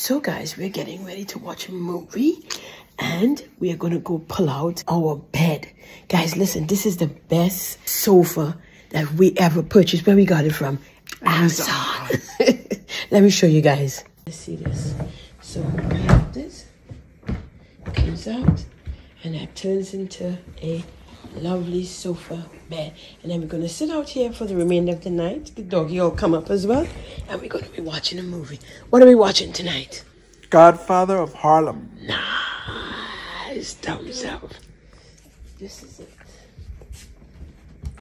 So guys, we're getting ready to watch a movie and we are gonna go pull out our bed. Guys, listen, this is the best sofa that we ever purchased. Where we got it from? Amazon. Let me show you guys. Let's see this. So I have this, it comes out and it turns into a lovely sofa bed. And then we're gonna sit out here for the remainder of the night. The doggy will come up as well. And we're gonna be watching a movie. What are we watching tonight? Godfather of Harlem. Nice, thumbs up. This is it.